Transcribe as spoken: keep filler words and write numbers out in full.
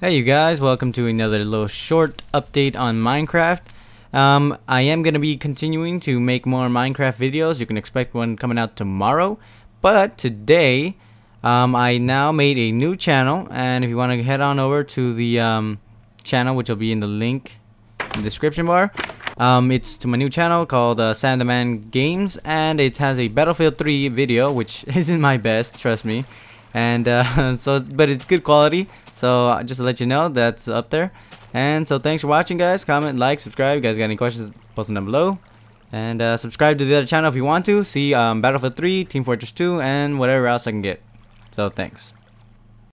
Hey you guys, welcome to another little short update on Minecraft. Um, I am going to be continuing to make more Minecraft videos. You can expect one coming out tomorrow. But today, um, I now made a new channel. And if you want to head on over to the um, channel, which will be in the link in the description bar. Um, it's to my new channel called uh, SamtheMan Games. And it has a Battlefield three video, which isn't my best, trust me. And uh, so, but it's good quality. So just to let you know, that's up there. And so thanks for watching, guys. Comment, like, subscribe. If you guys got any questions, post them down below. And uh, subscribe to the other channel if you want to. See um, Battlefield three, Team Fortress two, and whatever else I can get. So thanks.